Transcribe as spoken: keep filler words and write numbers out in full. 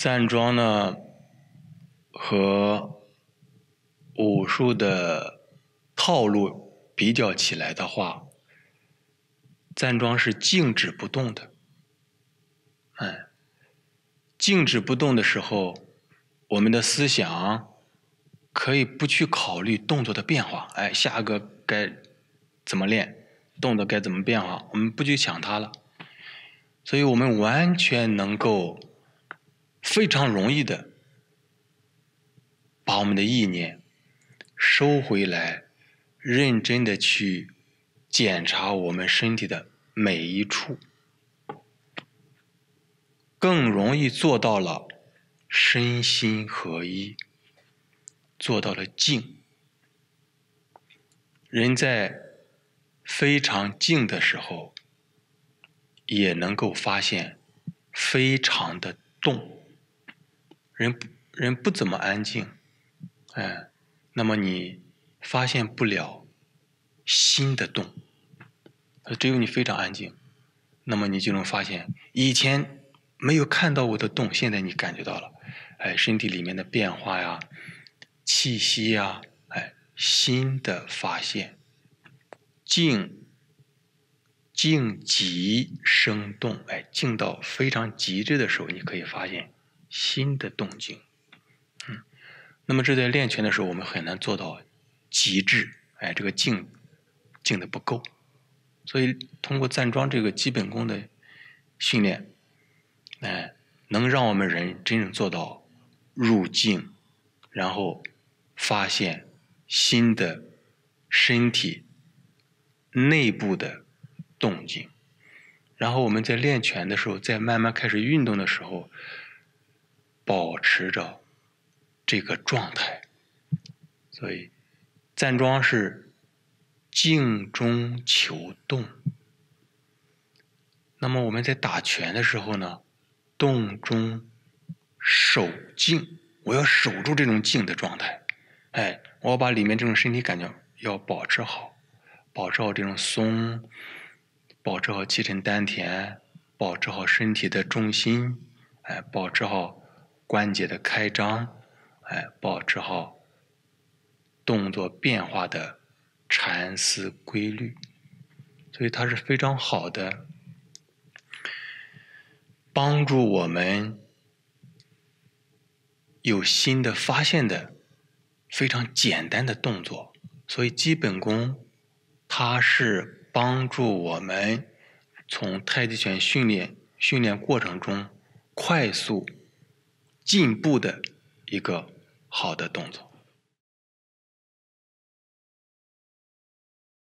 站桩呢和武术的套路比较起来的话，站桩是静止不动的。嗯，静止不动的时候，我们的思想可以不去考虑动作的变化。哎，下个该怎么练，动作该怎么变化，我们不去想它了，所以我们完全能够非常容易的把我们的意念收回来，认真的去检查我们身体的每一处，更容易做到了身心合一，做到了静。人在非常静的时候，也能够发现非常的动。人人不怎么安静，哎，那么你发现不了新的动。只有你非常安静，那么你就能发现以前没有看到我的动，现在你感觉到了，哎，身体里面的变化呀，气息呀，哎，新的发现。静，静极生动，哎，静到非常极致的时候，你可以发现新的动静。嗯，那么这在练拳的时候，我们很难做到极致，哎，这个静，静的不够。所以通过站桩这个基本功的训练，哎，能让我们人真正做到入静，然后发现新的身体内部的动静，然后我们在练拳的时候，在慢慢开始运动的时候，保持着这个状态。所以站桩是静中求动。那么我们在打拳的时候呢，动中守静，我要守住这种静的状态，哎，我要把里面这种身体感觉要保持好，保持好这种松，保持好气沉丹田，保持好身体的重心，哎，保持好关节的开张，哎，保持好动作变化的缠丝规律，所以它是非常好的帮助我们有新的发现的非常简单的动作。所以基本功它是帮助我们从太极拳训练训练过程中快速进步的一个好的动作。